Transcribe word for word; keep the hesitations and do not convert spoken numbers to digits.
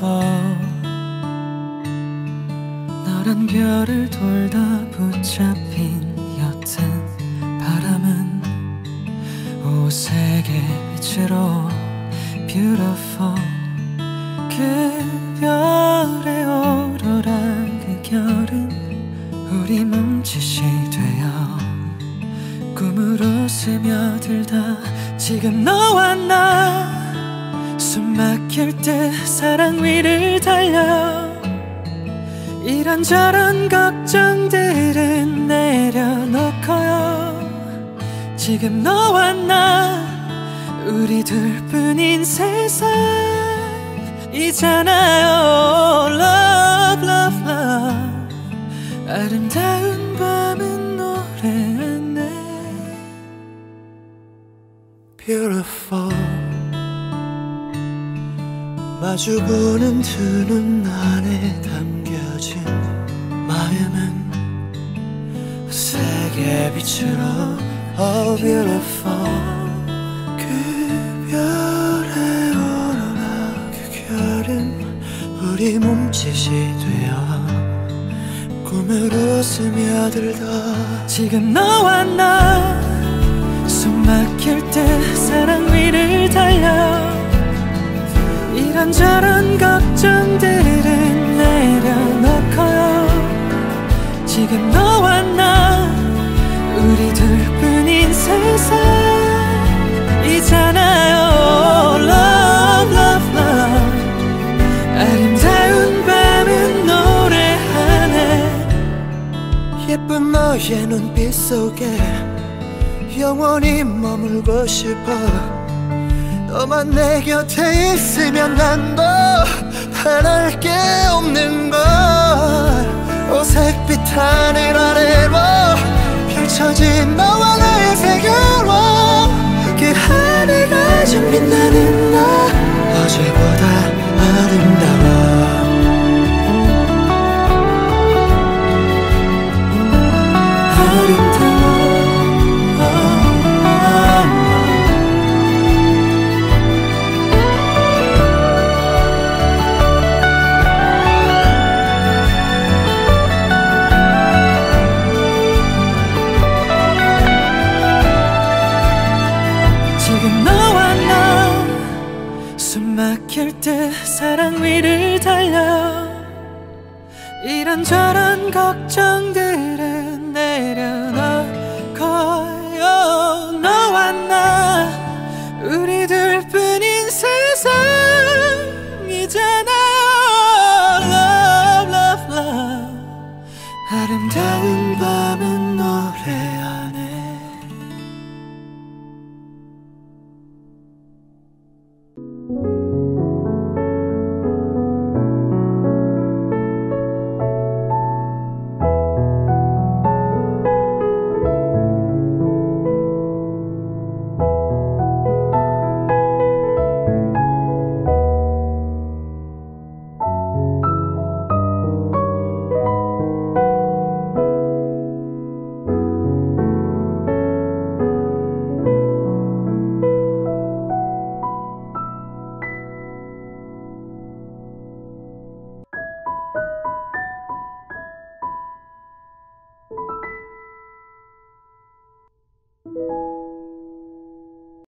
싶어. 너란 별을 돌다 붙잡힌 옅은 바람은 오색의 빛으로 beautiful. 그 별의 오로라 그 결은 우리 몸짓이 되어 꿈으로 스며들다. 지금 너와 나 숨 막힐 때 사랑 위를 달려. 이런저런 걱정들은 내려놓고요. 지금 너와 나 우리 둘뿐인 세상이잖아요. Love, love, love. 아름다운 밤은 노래하네 Beautiful. 마주보는 두 눈 안에 담겨진 마음은 색의 빛으로 Oh beautiful. 그 별의 오로라 그 결은 우리 몸짓이 되어 꿈으로 스며들다. 지금 너와 나 숨 막힐 때 사랑 위를 달려. 이런저런 걱정들은 내려놓고요. 지금 너와 나 우리 둘뿐인 세상이잖아요. Love, love, love. 아름다운 밤은 노래하네. 예쁜 너의 눈빛 속에 영원히 머물고 싶어. 너만 내 곁에 있으면 난 더 바랄 게 없는 걸. 오색빛 하늘 아래로 펼쳐진 너와 나의 세계로 그 하늘가 좀 빛나는 나 어제보다 아름다워. 막힐 때 사랑 위를 달려. 이런저런 걱정들은 내려놓고요. 너와 나 우리 둘뿐인 세상이잖아요. Love, love, love. 아름다운 밤은 노래하네. you